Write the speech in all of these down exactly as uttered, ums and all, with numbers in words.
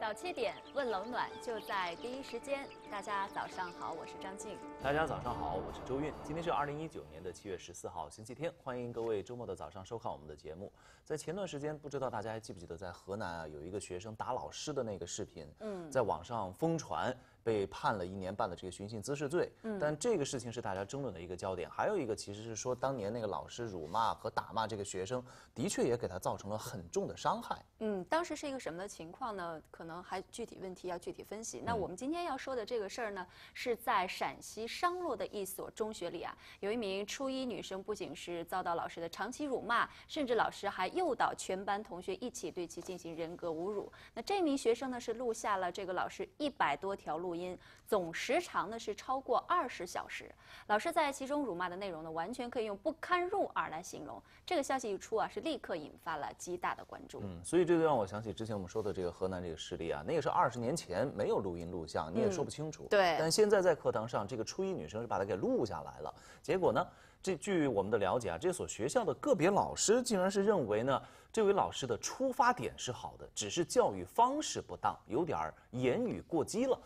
早七点问冷暖就在第一时间。大家早上好，我是张静。大家早上好，我是周韵。今天是二零一九年的七月十四号，星期天。欢迎各位周末的早上收看我们的节目。在前段时间，不知道大家还记不记得，在河南啊有一个学生打老师的那个视频，嗯，在网上疯传，被判了一年半的这个寻衅滋事罪。嗯，但这个事情是大家争论的一个焦点。还有一个其实是说，当年那个老师辱骂和打骂这个学生，的确也给他造成了很重的伤害。嗯，当时是一个什么情况呢？可能。 还具体问题要具体分析。那我们今天要说的这个事儿呢，是在陕西商洛的一所中学里啊，有一名初一女生不仅是遭到老师的长期辱骂，甚至老师还诱导全班同学一起对其进行人格侮辱。那这名学生呢，是录下了这个老师一百多条录音，总时长呢是超过二十小时。老师在其中辱骂的内容呢，完全可以用不堪入耳来形容。这个消息一出啊，是立刻引发了极大的关注。嗯，所以这就让我想起之前我们说的这个河南这个事例。 那个是二十年前没有录音录像，你也说不清楚。嗯、对，但现在在课堂上，这个初一女生是把它给录下来了。结果呢，这据我们的了解啊，这所学校的个别老师竟然是认为呢，这位老师的出发点是好的，只是教育方式不当，有点言语过激了。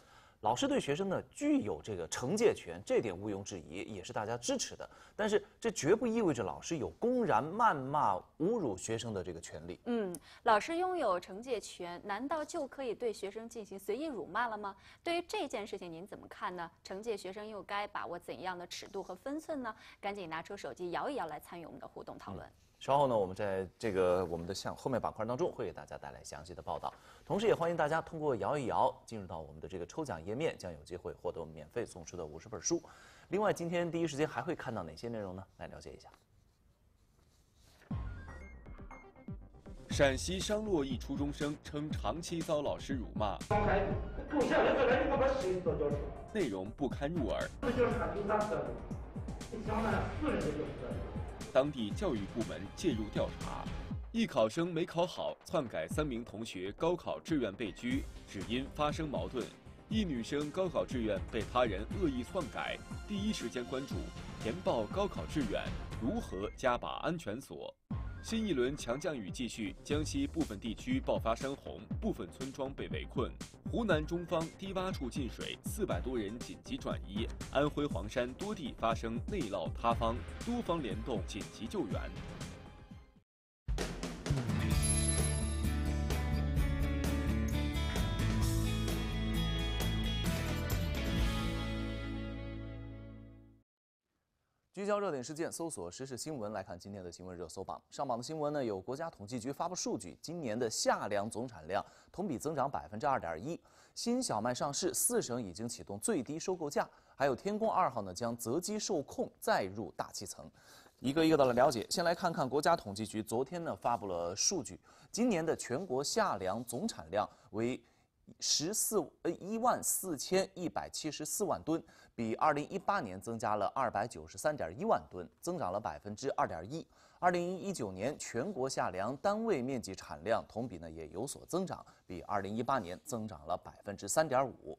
老师对学生呢具有这个惩戒权，这点毋庸置疑，也是大家支持的。但是这绝不意味着老师有公然谩骂、侮辱学生的这个权利。嗯，老师拥有惩戒权，难道就可以对学生进行随意辱骂了吗？对于这件事情，您怎么看呢？惩戒学生又该把握怎样的尺度和分寸呢？赶紧拿出手机摇一摇，来参与我们的互动讨论。嗯 稍后呢，我们在这个我们的项后面板块当中会给大家带来详细的报道，同时也欢迎大家通过摇一摇进入到我们的这个抽奖页面，将有机会获得我们免费送出的五十本书。另外，今天第一时间还会看到哪些内容呢？来了解一下。陕西商洛一初中生称长期遭老师辱骂，内容不堪入耳。 当地教育部门介入调查，一考生没考好，篡改三名同学高考志愿被拘，只因发生矛盾。一女生高考志愿被他人恶意篡改，第一时间关注，填报高考志愿如何加把安全锁。新一轮强降雨继续，江西部分地区爆发山洪，部分村庄被围困。湖南中方低洼处进水，四百多人紧急转移。安徽黄山多地发生内涝塌方，多方联动紧急救援。聚焦热点事件，搜索时事新闻，来看今天的新闻热搜榜。上榜的新闻呢，有国家统计局发布数据，今年的夏粮总产量同比增长百分之二点一。 新小麦上市，四省已经启动最低收购价，还有天宫二号呢将择机受控再入大气层。一个一个的来了解，先来看看国家统计局昨天呢发布了数据，今年的全国夏粮总产量为十四呃一万四千一百七十四万吨，比二零一八年增加了二百九十三点一万吨，增长了百分之二点一。 二零一九年全国夏粮单位面积产量同比呢也有所增长，比二零一八年增长了百分之三点五。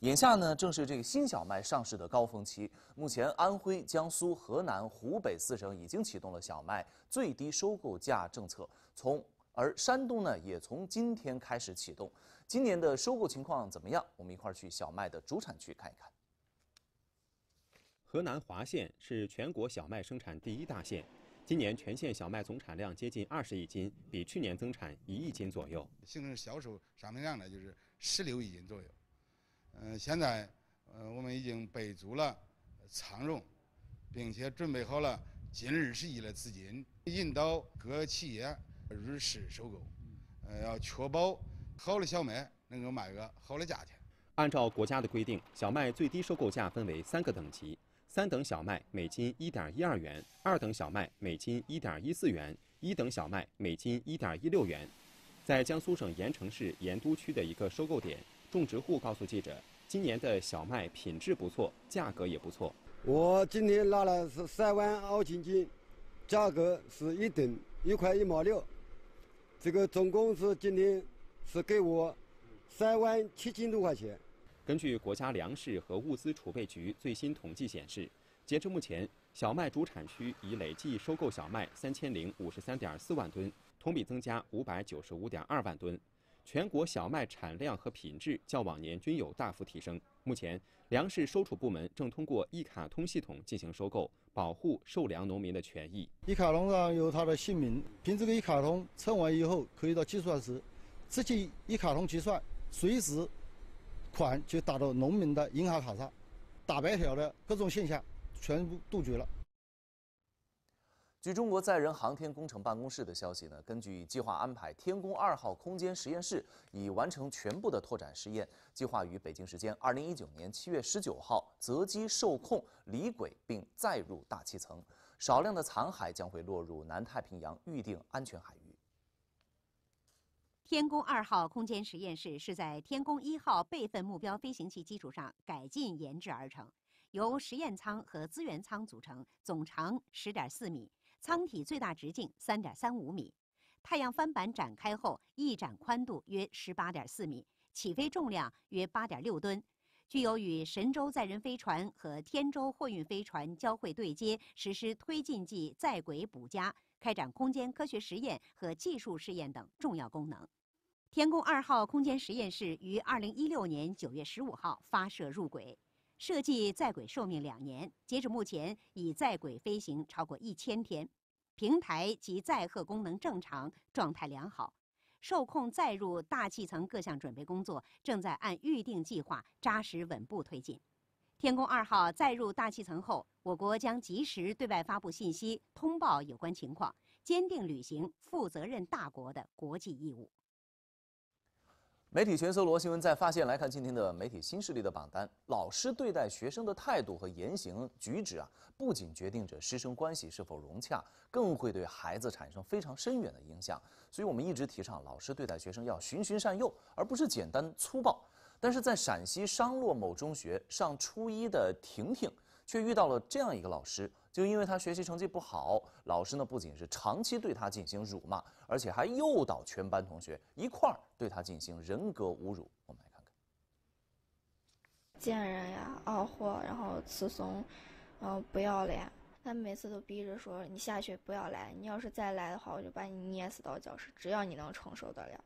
眼下呢正是这个新小麦上市的高峰期，目前安徽、江苏、河南、湖北四省已经启动了小麦最低收购价政策，从而山东呢也从今天开始启动。今年的收购情况怎么样？我们一块儿去小麦的主产区看一看。 河南滑县是全国小麦生产第一大县。 今年全县小麦总产量接近二十亿斤，比去年增产一亿斤左右。净是销售商品量呢，就是十六亿斤左右。嗯、呃，现在呃我们已经备足了仓容，并且准备好了近二十亿的资金，引导各企业入市收购。呃，要确保好的小麦能够卖个好的价钱。按照国家的规定，小麦最低收购价分为三个等级。 三等小麦每斤 一点一二 元，二等小麦每斤 一点一四 元，一等小麦每斤 一点一六 元。在江苏省盐城市盐都区的一个收购点，种植户告诉记者，今年的小麦品质不错，价格也不错。我今天拉了是三万二千斤，价格是一等一块一毛六。这个总共是今天是给我三万七千多块钱。根据国家粮食和物资储备局最新统计显示，截至目前，小麦主产区已累计收购小麦三千零五十三点四万吨，同比增加五百九十五点二万吨。 全国小麦产量和品质较往年均有大幅提升。目前，粮食收储部门正通过一卡通系统进行收购，保护受粮农民的权益。一卡通上有它的姓名，凭这个一卡通称完以后，可以到计算时，直接一卡通结算，随时款就打到农民的银行卡上，打白条的各种现象全部杜绝了。 据中国载人航天工程办公室的消息呢，根据计划安排，天宫二号空间实验室已完成全部的拓展试验，计划于北京时间二零一九年七月十九号择机受控离轨并载入大气层，少量的残骸将会落入南太平洋预定安全海域。天宫二号空间实验室是在天宫一号备份目标飞行器基础上改进研制而成，由实验舱和资源舱组成，总长十点四米。 舱体最大直径 三点三五 米，太阳帆板展开后，翼展宽度约 十八点四 米，起飞重量约 八点六 吨，具有与神舟载人飞船和天舟货运飞船交会对接，实施推进剂在轨补加、开展空间科学实验和技术试验等重要功能。天宫二号空间实验室于二零一六年九月十五号发射入轨。 设计在轨寿命两年，截止目前已在轨飞行超过一千天，平台及载荷功能正常，状态良好。受控载入大气层各项准备工作正在按预定计划扎实稳步推进。天宫二号载入大气层后，我国将及时对外发布信息，通报有关情况，坚定履行负责任大国的国际义务。 媒体全搜罗新闻在发现来看，今天的媒体新势力的榜单，老师对待学生的态度和言行举止啊，不仅决定着师生关系是否融洽，更会对孩子产生非常深远的影响。所以，我们一直提倡老师对待学生要循循善诱，而不是简单粗暴。但是在陕西商洛某中学上初一的婷婷，却遇到了这样一个老师，就因为她学习成绩不好，老师呢不仅是长期对她进行辱骂。 而且还诱导全班同学一块儿对他进行人格侮辱。我们来看看，贱人呀，傲货，然后自怂，然后不要脸。他每次都逼着说：“你下学不要来，你要是再来的话，我就把你捏死到教室，只要你能承受得了。”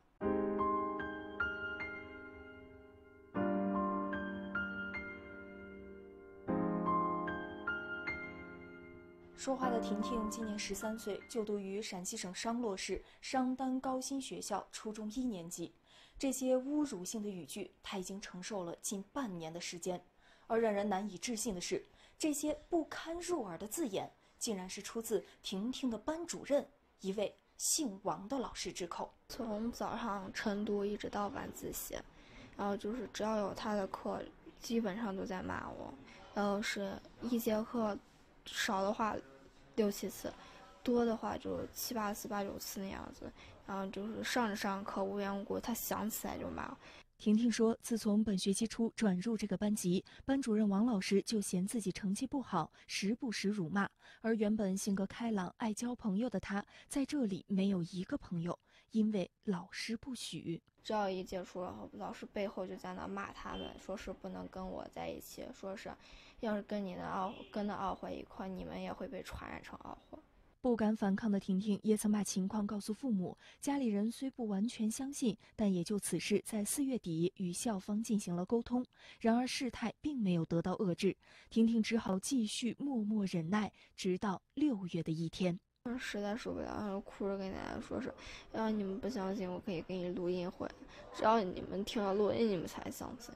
说话的婷婷今年十三岁，就读于陕西省商洛市商丹高新学校初中一年级。这些侮辱性的语句，她已经承受了近半年的时间。而让人难以置信的是，这些不堪入耳的字眼，竟然是出自婷婷的班主任，一位姓王的老师之口。从早上晨读一直到晚自习，然后就是只要有他的课，基本上都在骂我。然后是一节课少的话 六七次，多的话就七八次、八九次那样子，然后就是上着上课无缘无故，他想起来就骂。婷婷说，自从本学期初转入这个班级，班主任王老师就嫌自己成绩不好，时不时辱骂。而原本性格开朗、爱交朋友的她，在这里没有一个朋友，因为老师不许。只要一接触，然后老师背后就在那骂他们，说是不能跟我在一起，说是。 要是跟你的傲跟着傲货一块，你们也会被传染成傲货。不敢反抗的婷婷也曾把情况告诉父母，家里人虽不完全相信，但也就此事在四月底与校方进行了沟通。然而事态并没有得到遏制，婷婷只好继续默默忍耐，直到六月的一天，实在受不了，然后哭着跟大家说是，要你们不相信，我可以给你录音回来，只要你们听到录音，你们才相信。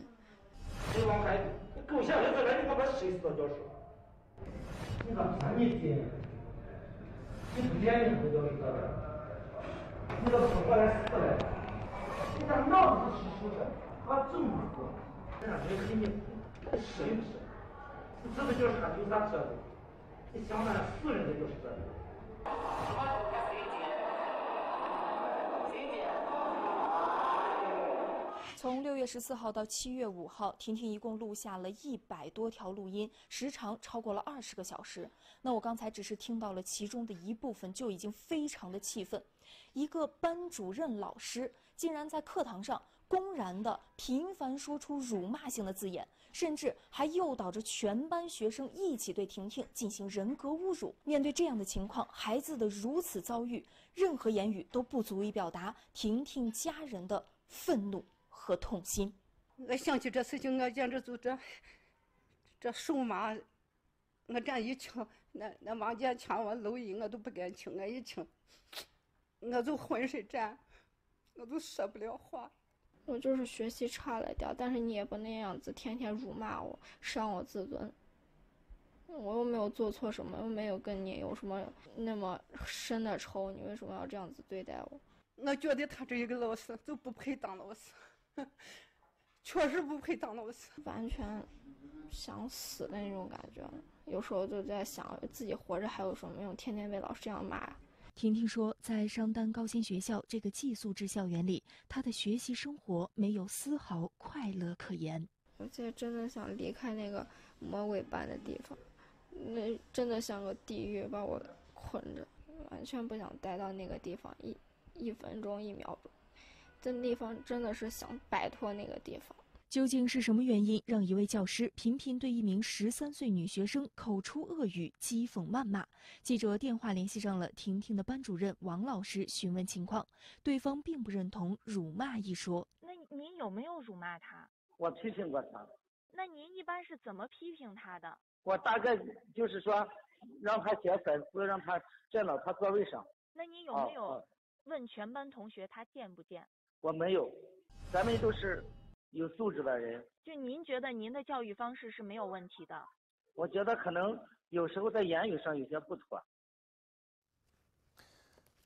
这帮孩子，你狗下来再来，你他妈谁死到教室？你咋看你爹？你不骗你回教室咋办？你咋不过来死来？你咋脑子是不是？他这么说，这让人给你谁不是？你这个教室还有啥制度？你想想死人的教室制度。从六月十四号到七月五号，婷婷一共录下了一百多条录音，时长超过了二十个小时。那我刚才只是听到了其中的一部分，就已经非常的气愤。一个班主任老师竟然在课堂上公然的频繁说出辱骂性的字眼，甚至还诱导着全班学生一起对婷婷进行人格侮辱。面对这样的情况，孩子的如此遭遇，任何言语都不足以表达婷婷家人的愤怒和痛心。我想起这事情，我简直就这这手麻，我这样一听，那那王姐抢我录音，我都不敢听。我一听，我就浑身颤，我都说不了话。我就是学习差了点，但是你也不那样子，天天辱骂我，伤我自尊。我又没有做错什么，又没有跟你有什么那么深的仇，你为什么要这样子对待我？我觉得他这一个老师就不配当老师。确实不配当老师，完全想死的那种感觉。有时候就在想，自己活着还有什么用？天天被老师这样骂。婷婷说，在商丹高新学校这个寄宿制校园里，她的学习生活没有丝毫快乐可言。我现在真的想离开那个魔鬼般的地方，那真的像个地狱把我困着，完全不想待到那个地方一一分钟一秒钟。这地方真的是想摆脱那个地方。究竟是什么原因让一位教师频频对一名十三岁女学生口出恶语、讥讽谩骂？记者电话联系上了婷婷的班主任王老师询问情况，对方并不认同辱骂一说。那您有没有辱骂他？我批评过他。那您一般是怎么批评他的？我大概就是说，让他写反思，让他站到他座位上。那您有没有问全班同学他见不见？我没有，咱们都是有素质的人。就您觉得您的教育方式是没有问题的？我觉得可能有时候在言语上有些不妥。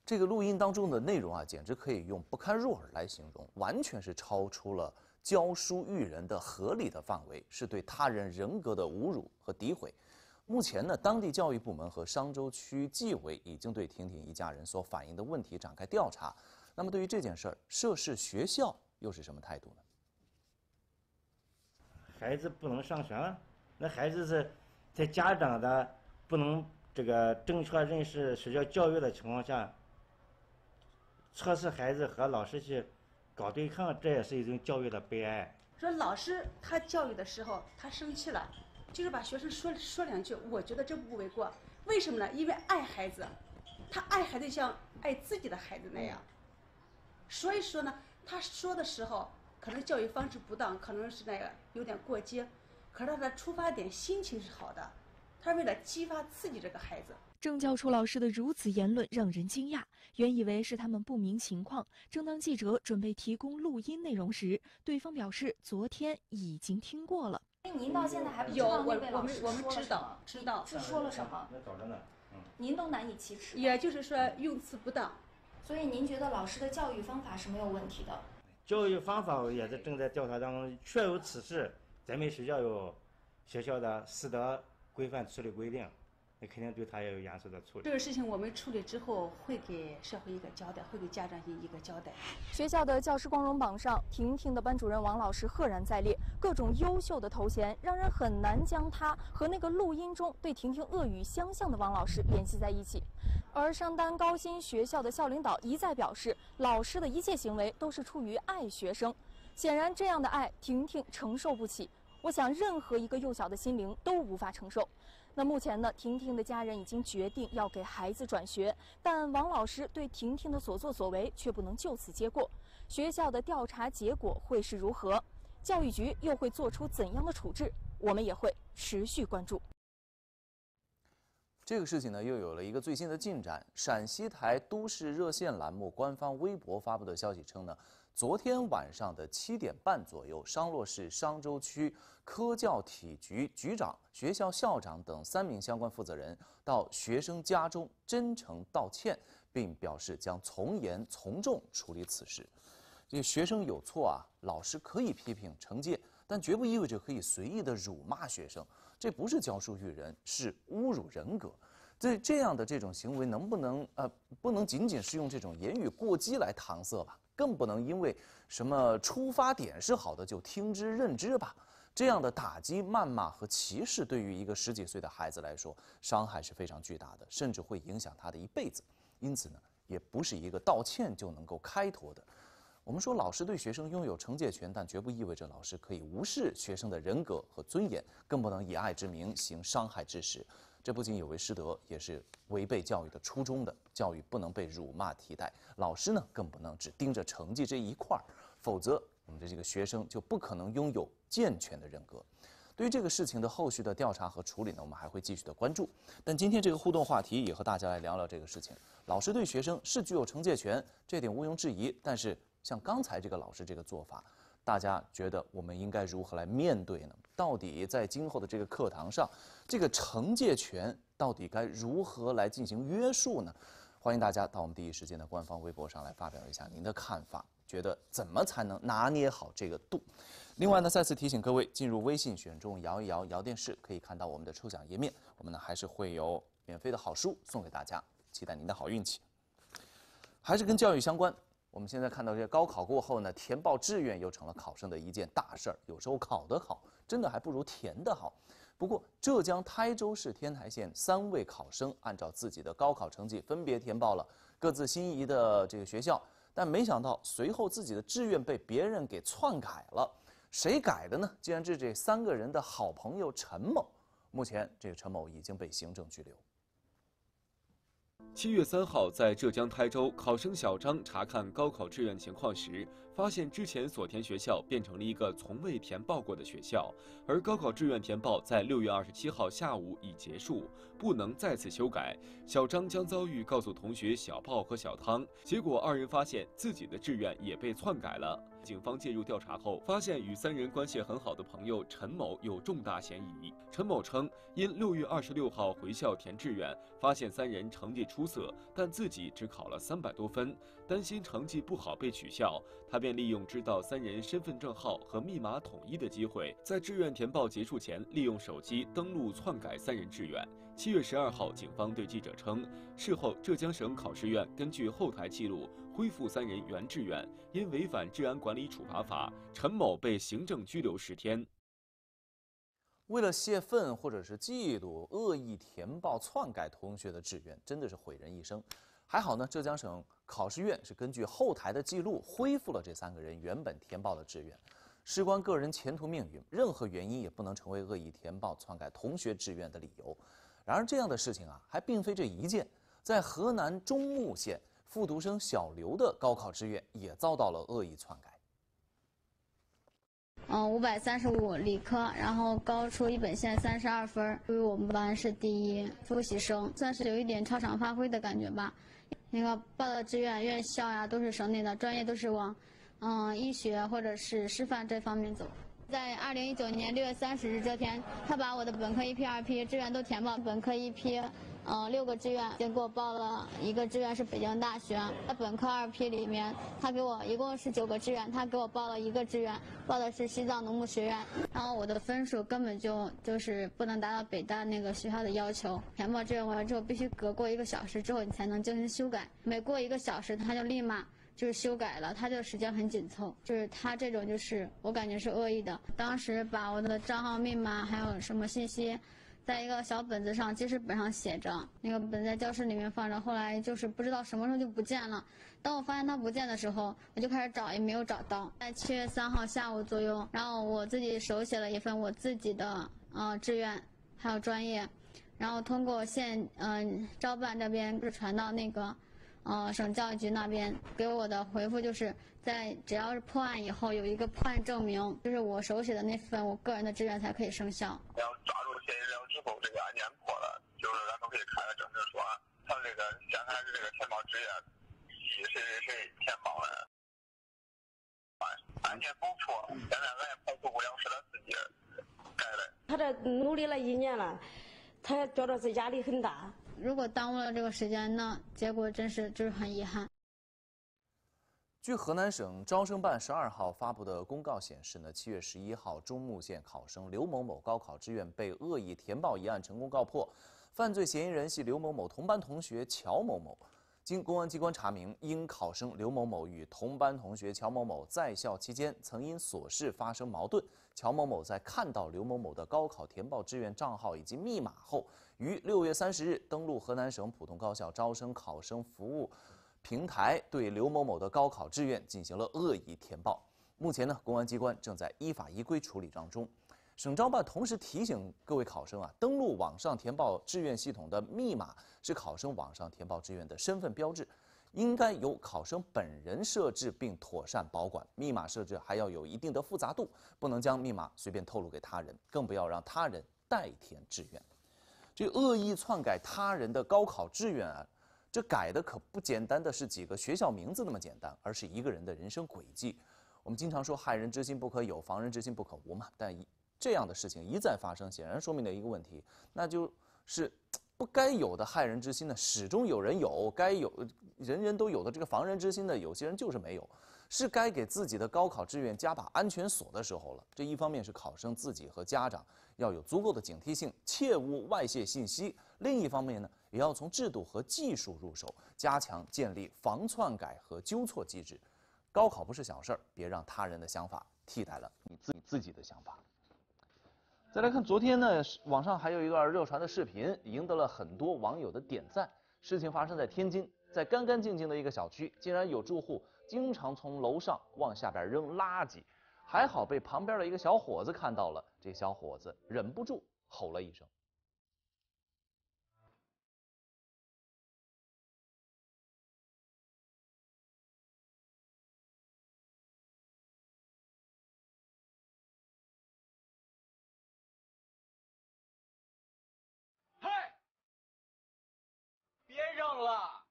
这个录音当中的内容啊，简直可以用不堪入耳来形容，完全是超出了教书育人的合理的范围，是对他人人格的侮辱和诋毁。目前呢，当地教育部门和商州区纪委已经对婷婷一家人所反映的问题展开调查。那么对于这件事儿，涉事学校又是什么态度呢？孩子不能上学了，那孩子是在家长的不能这个正确认识学校教育的情况下，测试孩子和老师去搞对抗，这也是一种教育的悲哀。说老师他教育的时候他生气了，就是把学生说说两句，我觉得这不为过。为什么呢？因为爱孩子，他爱孩子像爱自己的孩子那样。所以说呢，他说的时候可能教育方式不当，可能是那个有点过激，可是他的出发点心情是好的，他为了激发自己这个孩子。政教处老师的如此言论让人惊讶，原以为是他们不明情况。正当记者准备提供录音内容时，对方表示昨天已经听过了。您到现在还不知道那位老师说了什么？我们知道，知道是说了什么？那早着呢，嗯，您都难以启齿。也就是说用词不当。所以您觉得老师的教育方法是没有问题的？教育方法也是正在调查当中，确有此事。咱们学校有学校的师德规范处理规定，那肯定对他也有严肃的处理。这个事情我们处理之后，会给社会一个交代，会给家长一个交代。学校的教师光荣榜上，婷婷的班主任王老师赫然在列，各种优秀的头衔让人很难将他和那个录音中对婷婷恶语相向的王老师联系在一起。而商丹高新学校的校领导一再表示，老师的一切行为都是出于爱学生。显然，这样的爱婷婷承受不起。我想，任何一个幼小的心灵都无法承受。那目前呢，婷婷的家人已经决定要给孩子转学，但王老师对婷婷的所作所为却不能就此接过。学校的调查结果会是如何？教育局又会做出怎样的处置？我们也会持续关注。这个事情呢，又有了一个最新的进展。陕西台都市热线栏目官方微博发布的消息称呢，昨天晚上的七点半左右，商洛市商州区科教体局局长、学校校长等三名相关负责人到学生家中真诚道歉，并表示将从严从重处理此事。这学生有错啊，老师可以批评惩戒，但绝不意味着可以随意的辱骂学生。这不是教书育人，是侮辱人格。对这样的这种行为，能不能呃，不能仅仅是用这种言语过激来搪塞吧？更不能因为什么出发点是好的就听之任之吧。这样的打击、谩骂和歧视，对于一个十几岁的孩子来说，伤害是非常巨大的，甚至会影响他的一辈子。因此呢，也不是一个道歉就能够开脱的。我们说，老师对学生拥有惩戒权，但绝不意味着老师可以无视学生的人格和尊严，更不能以爱之名行伤害之实。这不仅有违师德，也是违背教育的初衷的。教育不能被辱骂替代，老师呢更不能只盯着成绩这一块儿，否则我们的这个学生就不可能拥有健全的人格。对于这个事情的后续的调查和处理呢，我们还会继续的关注。但今天这个互动话题也和大家来聊聊这个事情。老师对学生是具有惩戒权，这点毋庸置疑，但是像刚才这个老师这个做法，大家觉得我们应该如何来面对呢？到底在今后的这个课堂上，这个惩戒权到底该如何来进行约束呢？欢迎大家到我们第一时间的官方微博上来发表一下您的看法，觉得怎么才能拿捏好这个度？另外呢，再次提醒各位，进入微信选中摇一摇摇电视，可以看到我们的抽奖页面，我们呢还是会有免费的好书送给大家，期待您的好运气。还是跟教育相关。我们现在看到，这高考过后呢，填报志愿又成了考生的一件大事儿。有时候考得好，真的还不如填得好。不过，浙江台州市天台县三位考生按照自己的高考成绩分别填报了各自心仪的这个学校，但没想到随后自己的志愿被别人给篡改了。谁改的呢？竟然是这三个人的好朋友陈某。目前，这个陈某已经被行政拘留。七月三号，在浙江台州，考生小张查看高考志愿情况时，发现之前所填学校变成了一个从未填报过的学校，而高考志愿填报在六月二十七号下午已结束，不能再次修改。小张将遭遇告诉同学小豹和小汤，结果二人发现自己的志愿也被篡改了。警方介入调查后，发现与三人关系很好的朋友陈某有重大嫌疑。陈某称，因六月二十六号回校填志愿，发现三人成绩出色，但自己只考了三百多分，担心成绩不好被取消，他便利用知道三人身份证号和密码统一的机会，在志愿填报结束前，利用手机登录篡改三人志愿。七月十二号，警方对记者称，事后浙江省考试院根据后台记录恢复三人原志愿，因违反治安管理处罚法，陈某被行政拘留十天。为了泄愤或者是嫉妒，恶意填报篡改同学的志愿，真的是毁人一生。还好呢，浙江省考试院是根据后台的记录恢复了这三个人原本填报的志愿。事关个人前途命运，任何原因也不能成为恶意填报篡改同学志愿的理由。然而，这样的事情啊，还并非这一件。在河南中牟县，复读生小刘的高考志愿也遭到了恶意篡改。嗯，五百三十五理科，然后高出一本线三十二分，因为我们班是第一复习生，算是有一点超常发挥的感觉吧。那个报的志愿院校呀都是省内的，专业都是往嗯医学或者是师范这方面走。在二零一九年六月三十日这天，他把我的本科一批、二批志愿都填报，本科一批。嗯，六个志愿，结果报了一个志愿是北京大学。在本科二批里面，他给我一共是九个志愿，他给我报了一个志愿，报的是西藏农牧学院。然后我的分数根本就就是不能达到北大那个学校的要求。填报志愿完了之后，必须隔过一个小时之后你才能进行修改，每过一个小时他就立马就是修改了，他就时间很紧凑。就是他这种就是我感觉是恶意的。当时把我的账号、密码还有什么信息，在一个小本子上，记事本上写着，那个本在教室里面放着，后来就是不知道什么时候就不见了。当我发现它不见的时候，我就开始找，也没有找到。在七月三号下午左右，然后我自己手写了一份我自己的呃志愿，还有专业，然后通过县嗯、呃、招办这边就传到那个呃省教育局那边，给我的回复就是在只要是破案以后有一个破案证明，就是我手写的那份我个人的志愿才可以生效。要抓住嫌疑人之后，这个案件破了，就是咱们可以开了正式说案。他这个显然是这个填报志愿以谁谁谁填报了，案件不破，现在咱也控诉不了，是他自己改的。他这努力了一年了，他觉得是压力很大。如果耽误了这个时间呢，结果真是就是很遗憾。据河南省招生办十二号发布的公告显示呢，七月十一号，中牟县考生刘某某高考志愿被恶意填报一案成功告破，犯罪嫌疑人系刘某某同班同学乔某某。经公安机关查明，因考生刘某某与同班同学乔某某在校期间曾因琐事发生矛盾，乔某某在看到刘某某的高考填报志愿账号以及密码后，于六月三十日登录河南省普通高校招生考生服务平台，对刘某某的高考志愿进行了恶意填报。目前呢，公安机关正在依法依规处理当中。 省招办同时提醒各位考生啊，登录网上填报志愿系统的密码是考生网上填报志愿的身份标志，应该由考生本人设置并妥善保管。密码设置还要有一定的复杂度，不能将密码随便透露给他人，更不要让他人代填志愿。这恶意篡改他人的高考志愿啊，这改的可不简单的是几个学校名字那么简单，而是一个人的人生轨迹。我们经常说害人之心不可有，防人之心不可无嘛，但一 这样的事情一再发生，显然说明了一个问题，那就是不该有的害人之心呢，始终有人有；该有人人都有的这个防人之心呢，有些人就是没有。是该给自己的高考志愿加把安全锁的时候了。这一方面是考生自己和家长要有足够的警惕性，切勿外泄信息；另一方面呢，也要从制度和技术入手，加强建立防篡改和纠错机制。高考不是小事儿，别让他人的想法替代了你自己自己的想法。 再来看昨天呢，网上还有一段热传的视频，赢得了很多网友的点赞。事情发生在天津，在干干净净的一个小区，竟然有住户经常从楼上往下边扔垃圾，还好被旁边的一个小伙子看到了。这小伙子忍不住吼了一声。 了，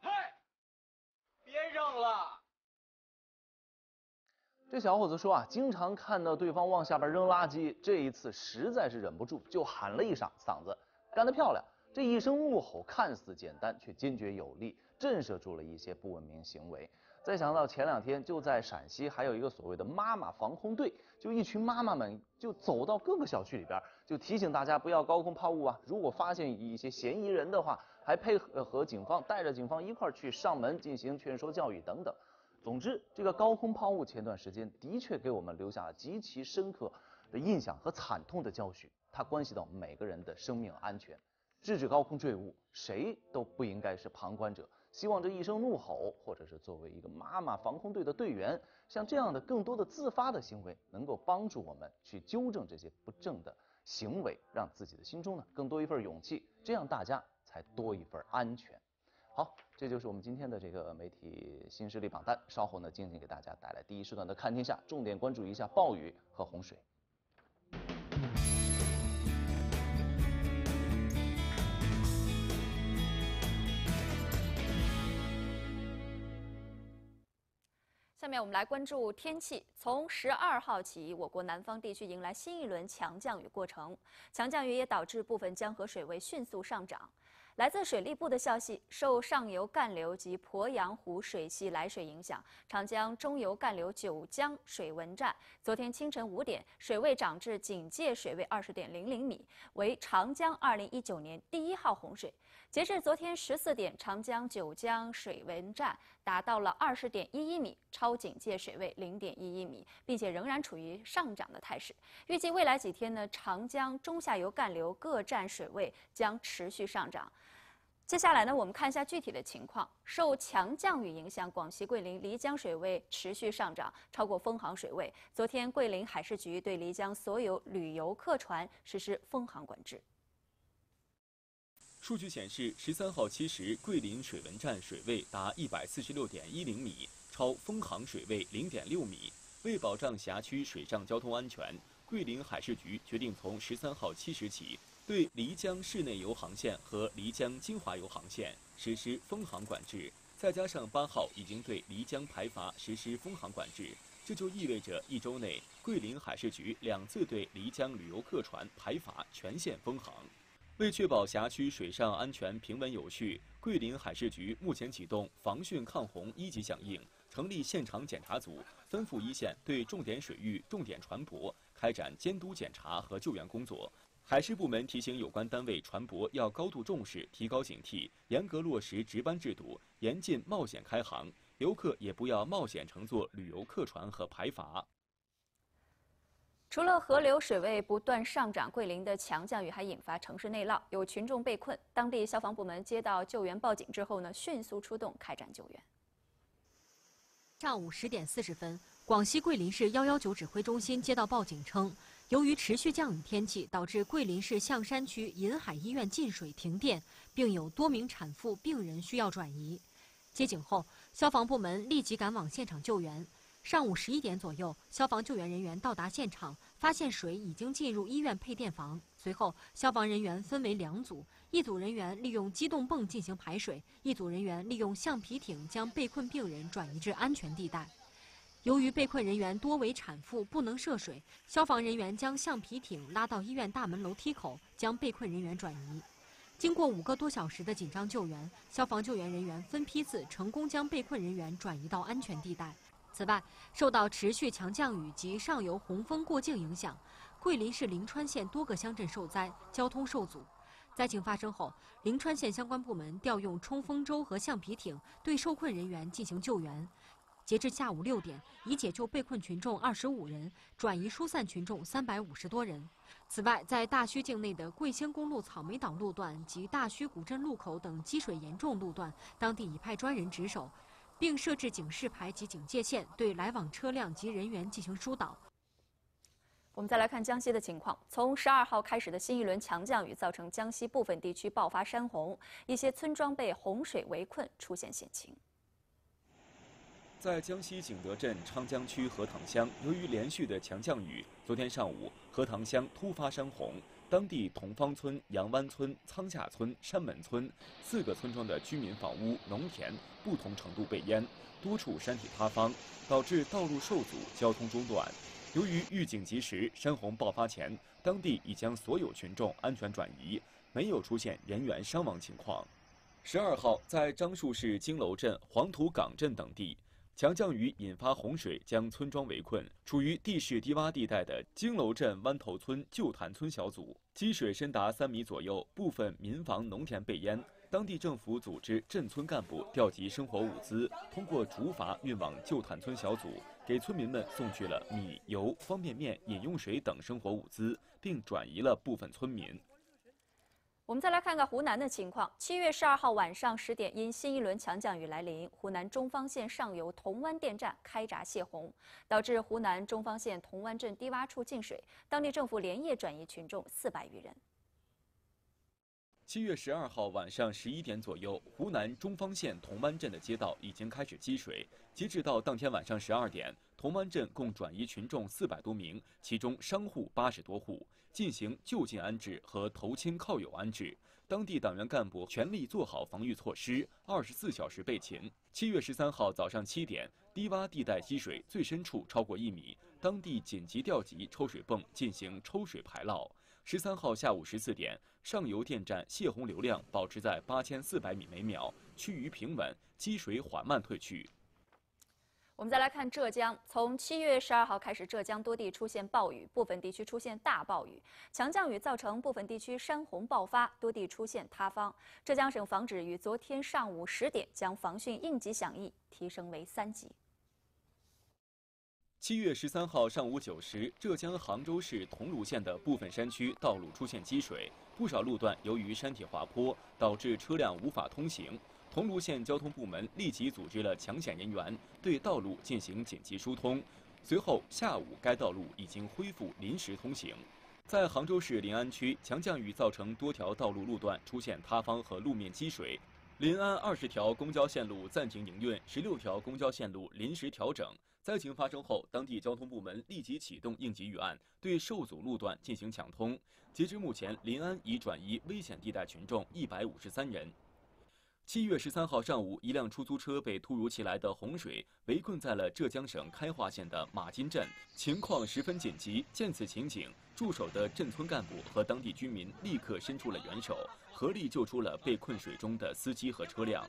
嘿，别扔了。 这小伙子说啊，经常看到对方往下边扔垃圾，这一次实在是忍不住，就喊了一嗓嗓子，干得漂亮！这一声怒吼看似简单，却坚决有力，震慑住了一些不文明行为。再想到前两天就在陕西，还有一个所谓的“妈妈防空队”，就一群妈妈们就走到各个小区里边，就提醒大家不要高空抛物啊！如果发现一些嫌疑人的话，还配合和警方带着警方一块去上门进行劝说教育等等。 总之，这个高空抛物前段时间的确给我们留下了极其深刻的印象和惨痛的教训，它关系到每个人的生命安全。制止高空坠物，谁都不应该是旁观者。希望这一声怒吼，或者是作为一个妈妈防空队的队员，像这样的更多的自发的行为，能够帮助我们去纠正这些不正的行为，让自己的心中呢更多一份勇气，这样大家才多一份安全。 好，这就是我们今天的这个媒体新势力榜单。稍后呢，静静给大家带来第一时段的看天下，重点关注一下暴雨和洪水。下面我们来关注天气。从十二号起，我国南方地区迎来新一轮强降雨过程，强降雨也导致部分江河水位迅速上涨。 来自水利部的消息，受上游干流及鄱阳湖水系来水影响，长江中游干流九江水文站昨天清晨五点，水位涨至警戒水位二十点零零米，为长江二零一九年第一号洪水。截至昨天十四点，长江九江水文站达到了二十点一一米，超警戒水位零点一一米，并且仍然处于上涨的态势。预计未来几天呢，长江中下游干流各站水位将持续上涨。 接下来呢，我们看一下具体的情况。受强降雨影响，广西桂林漓江水位持续上涨，超过封航水位。昨天，桂林海事局对漓江所有旅游客船实施封航管制。数据显示，十三号七时，桂林水文站水位达一百四十六点一零米，超封航水位零点六米。为保障辖区水上交通安全，桂林海事局决定从十三号七时起。 对漓江市内游航线和漓江金华游航线实施封航管制，再加上八号已经对漓江排筏实施封航管制，这就意味着一周内，桂林海事局两次对漓江旅游客船排筏全线封航。为确保辖区水上安全平稳有序，桂林海事局目前启动防汛抗洪一级响应，成立现场检查组，吩咐一线对重点水域、重点船舶开展监督检查和救援工作。 海事部门提醒有关单位，船舶要高度重视，提高警惕，严格落实值班制度，严禁冒险开航。游客也不要冒险乘坐旅游客船和排筏。除了河流水位不断上涨，桂林的强降雨还引发城市内涝，有群众被困。当地消防部门接到救援报警之后呢，迅速出动开展救援。下午十点四十分，广西桂林市幺幺九指挥中心接到报警称。 由于持续降雨天气，导致桂林市象山区银海医院进水停电，并有多名产妇、病人需要转移。接警后，消防部门立即赶往现场救援。上午十一点左右，消防救援人员到达现场，发现水已经进入医院配电房。随后，消防人员分为两组，一组人员利用机动泵进行排水，一组人员利用橡皮艇将被困病人转移至安全地带。 由于被困人员多为产妇，不能涉水，消防人员将橡皮艇拉到医院大门楼梯口，将被困人员转移。经过五个多小时的紧张救援，消防救援人员分批次成功将被困人员转移到安全地带。此外，受到持续强降雨及上游洪峰过境影响，桂林市灵川县多个乡镇受灾，交通受阻。 灾情发生后，灵川县相关部门调用冲锋舟和橡皮艇对受困人员进行救援。 截至下午六点，已解救被困群众二十五人，转移疏散群众三百五十多人。此外，在大墟境内的桂兴公路草莓岛路段及大墟古镇路口等积水严重路段，当地已派专人值守，并设置警示牌及警戒线，对来往车辆及人员进行疏导。我们再来看江西的情况，从十二号开始的新一轮强降雨，造成江西部分地区爆发山洪，一些村庄被洪水围困，出现险情。 在江西景德镇昌江区荷塘乡，由于连续的强降雨，昨天上午荷塘乡突发山洪，当地同方村、杨湾村、仓下村、山门村四个村庄的居民房屋、农田不同程度被淹，多处山体塌方，导致道路受阻，交通中断。由于预警及时，山洪爆发前，当地已将所有群众安全转移，没有出现人员伤亡情况。十二号，在樟树市金楼镇、黄土岗镇等地。 强降雨引发洪水，将村庄围困。处于地势低洼地带的金楼镇湾头村旧潭村小组，积水深达三米左右，部分民房农田被淹。当地政府组织镇村干部调集生活物资，通过竹筏运往旧潭村小组，给村民们送去了米、油、方便面、饮用水等生活物资，并转移了部分村民。 我们再来看看湖南的情况。七月十二号晚上十点，因新一轮强降雨来临，湖南中方县上游铜湾电站开闸泄洪，导致湖南中方县铜湾镇低洼处进水，当地政府连夜转移群众四百余人。七月十二号晚上十一点左右，湖南中方县铜湾镇的街道已经开始积水。截止到当天晚上十二点，铜湾镇共转移群众四百多名，其中商户八十多户。 进行就近安置和投亲靠友安置，当地党员干部全力做好防御措施，二十四小时备勤。七月十三号早上七点，低洼地带积水最深处超过一米，当地紧急调集抽水泵进行抽水排涝。十三号下午十四点，上游电站泄洪流量保持在八千四百米每秒，趋于平稳，积水缓慢退去。 我们再来看浙江，从七月十二号开始，浙江多地出现暴雨，部分地区出现大暴雨。强降雨造成部分地区山洪爆发，多地出现塌方。浙江省防指于昨天上午十点将防汛应急响应提升为三级。七月十三号上午九时，浙江杭州市桐庐县的部分山区道路出现积水，不少路段由于山体滑坡，导致车辆无法通行。 桐庐县交通部门立即组织了抢险人员对道路进行紧急疏通，随后下午该道路已经恢复临时通行。在杭州市临安区，强降雨造成多条道路路段出现塌方和路面积水，临安二十条公交线路暂停营运，十六条公交线路临时调整。灾情发生后，当地交通部门立即启动应急预案，对受阻路段进行抢通。截至目前，临安已转移危险地带群众一百五十三人。七月十三号上午，一辆出租车被突如其来的洪水围困在了浙江省开化县的马金镇，情况十分紧急。见此情景，驻守的镇村干部和当地居民立刻伸出了援手，合力救出了被困水中的司机和车辆。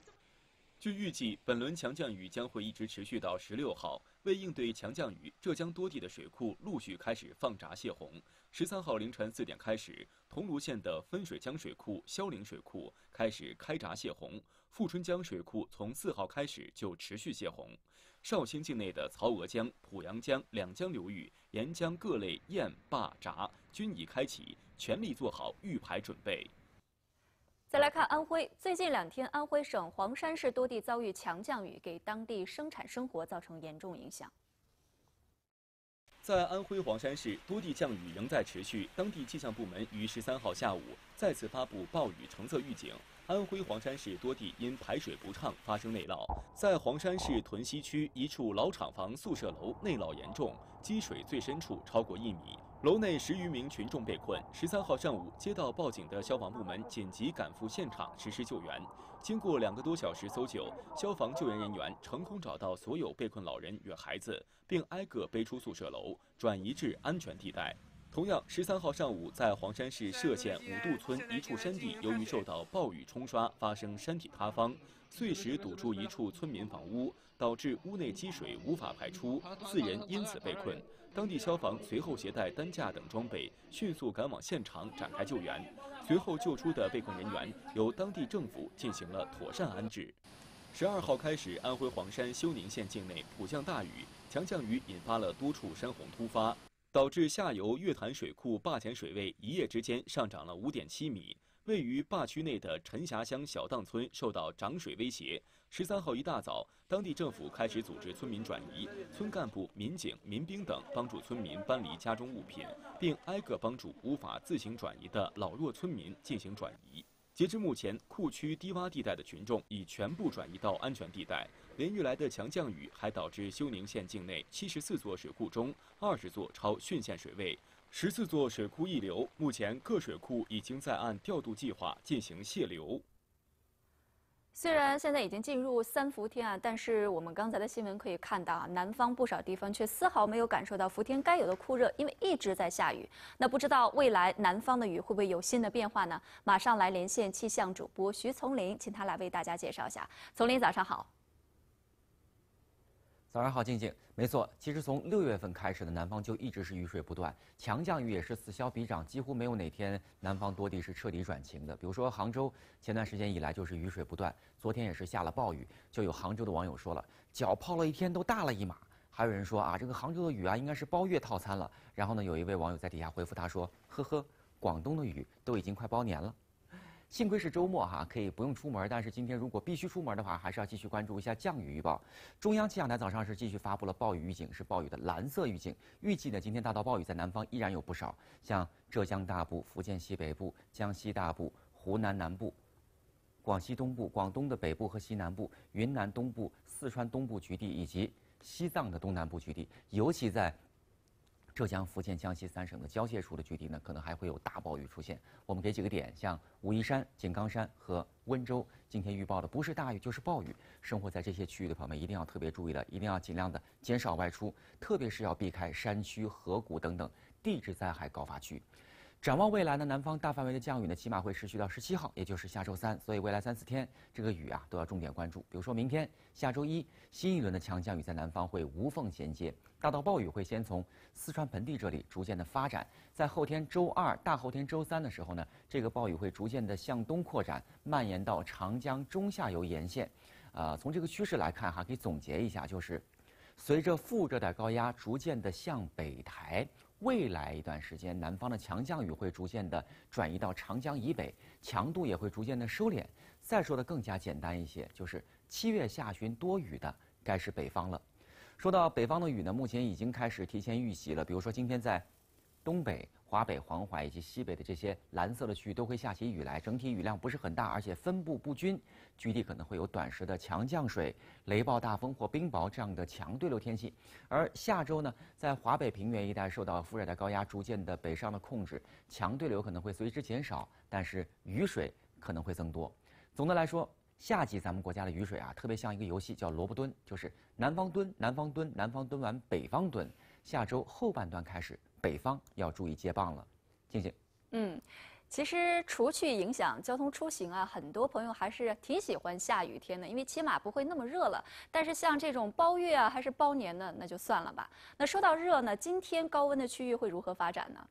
据预计，本轮强降雨将会一直持续到十六号。为应对强降雨，浙江多地的水库陆续开始放闸泄洪。十三号凌晨四点开始，桐庐县的分水江水库、萧陵水库开始开闸泄洪，富春江水库从四号开始就持续泄洪。绍兴境内的曹娥江、濮阳江两江流域、沿江各类堰坝闸均已开启，全力做好预排准备。 再来看安徽，最近两天，安徽省黄山市多地遭遇强降雨，给当地生产生活造成严重影响。在安徽黄山市，多地降雨仍在持续，当地气象部门于十三号下午再次发布暴雨橙色预警。 安徽黄山市多地因排水不畅发生内涝，在黄山市屯溪区一处老厂房宿舍楼内涝严重，积水最深处超过一米，楼内十余名群众被困。十三号上午，接到报警的消防部门紧急赶赴现场实施救援。经过两个多小时搜救，消防救援人员成功找到所有被困老人与孩子，并挨个背出宿舍楼，转移至安全地带。 同样，十三号上午，在黄山市歙县五渡村一处山地，由于受到暴雨冲刷，发生山体塌方，碎石堵住一处村民房屋，导致屋内积水无法排出，四人因此被困。当地消防随后携带担架等装备，迅速赶往现场展开救援。随后救出的被困人员由当地政府进行了妥善安置。 十二号开始，安徽黄山休宁县境内普降大雨，强降雨引发了多处山洪突发。 导致下游月坛水库坝前水位一夜之间上涨了 五点七米，位于坝区内的陈峡乡小荡村受到涨水威胁。十三号一大早，当地政府开始组织村民转移，村干部、民警、民兵等帮助村民搬离家中物品，并挨个帮助无法自行转移的老弱村民进行转移。 截至目前，库区低洼地带的群众已全部转移到安全地带。连日来的强降雨还导致休宁县境内七十四座水库中，二十座超汛限水位， 十四座水库溢流。目前，各水库已经在按调度计划进行泄流。虽然现在已经进入三伏天啊，但是我们刚才的新闻可以看到啊，南方不少地方却丝毫没有感受到伏天该有的酷热，因为一直在下雨。那不知道未来南方的雨会不会有新的变化呢？马上来连线气象主播徐丛林，请他来为大家介绍一下。丛林，早上好。早上好，静静。没错，其实从六月份开始的南方就一直是雨水不断，强降雨也是此消彼长，几乎没有哪天南方多地是彻底转晴的。比如说杭州，前段时间以来就是雨水不断，昨天也是下了暴雨，就有杭州的网友说了，脚泡了一天都大了一码。还有人说啊，这个杭州的雨啊，应该是包月套餐了。然后呢，有一位网友在底下回复他说，呵呵，广东的雨都已经快包年了。 幸亏是周末哈，可以不用出门。但是今天如果必须出门的话，还是要继续关注一下降雨预报。中央气象台早上是继续发布了暴雨预警，是暴雨的蓝色预警。预计呢，今天大到暴雨在南方依然有不少，像浙江大部、福建西北部、江西大部、湖南南部、广西东部、广东的北部和西南部、云南东部、四川东部局地以及西藏的东南部局地，尤其在 浙江、福建、江西三省的交界处的局地呢，可能还会有大暴雨出现。我们给几个点，像武夷山、井冈山和温州，今天预报的不是大雨就是暴雨。生活在这些区域的朋友们一定要特别注意了，一定要尽量的减少外出，特别是要避开山区、河谷等等地质灾害高发区。 展望未来呢，南方大范围的降雨呢，起码会持续到十七号，也就是下周三。所以未来三四天，这个雨啊都要重点关注。比如说明天、下周一，新一轮的强降雨在南方会无缝衔接，大到暴雨会先从四川盆地这里逐渐的发展，在后天周二、大后天周三的时候呢，这个暴雨会逐渐的向东扩展，蔓延到长江中下游沿线。啊、呃，从这个趋势来看哈，可以总结一下，就是随着副热带高压逐渐的向北抬。 未来一段时间，南方的强降雨会逐渐的转移到长江以北，强度也会逐渐的收敛。再说的更加简单一些，就是七月下旬多雨的该是北方了。说到北方的雨呢，目前已经开始提前预习了。比如说今天在东北、华北、黄淮以及西北的这些蓝色的区域都会下起雨来，整体雨量不是很大，而且分布不均，局地可能会有短时的强降水、雷暴大风或冰雹这样的强对流天气。而下周呢，在华北平原一带受到副热带高压逐渐的北上的控制，强对流可能会随之减少，但是雨水可能会增多。总的来说，夏季咱们国家的雨水啊，特别像一个游戏，叫萝卜蹲，就是南方蹲，南方蹲，南方蹲完北方蹲。下周后半段开始，北方要注意接棒了。静静，嗯。 其实，除去影响交通出行啊，很多朋友还是挺喜欢下雨天的，因为起码不会那么热了。但是像这种包月啊，还是包年的，那就算了吧。那说到热呢，今天高温的区域会如何发展呢？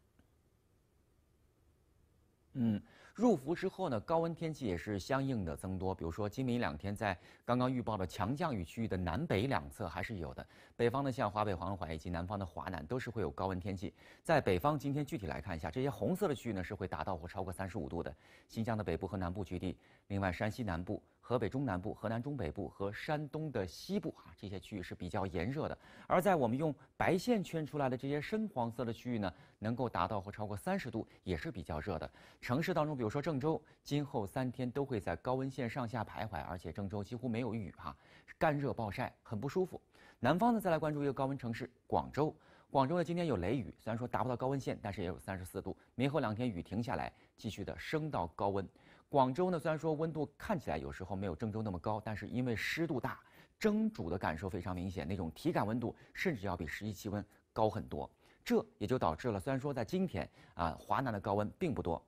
嗯，入伏之后呢，高温天气也是相应的增多。比如说，今明两天在刚刚预报的强降雨区域的南北两侧还是有的。北方呢，像华北、黄淮以及南方的华南都是会有高温天气。在北方，今天具体来看一下，这些红色的区域呢是会达到或超过三十五度的。新疆的北部和南部局地，另外山西南部、河北中南部、河南中北部和山东的西部啊，这些区域是比较炎热的。而在我们用白线圈出来的这些深黄色的区域呢，能够达到或超过三十度，也是比较热的。 城市当中，比如说郑州，今后三天都会在高温线上下徘徊，而且郑州几乎没有雨哈、啊，干热暴晒，很不舒服。南方呢，再来关注一个高温城市广州，广州呢今天有雷雨，虽然说达不到高温线，但是也有三十四度。明后两天雨停下来，继续的升到高温。广州呢，虽然说温度看起来有时候没有郑州那么高，但是因为湿度大，蒸煮的感受非常明显，那种体感温度甚至要比实际气温高很多。这也就导致了，虽然说在今天啊，华南的高温并不多。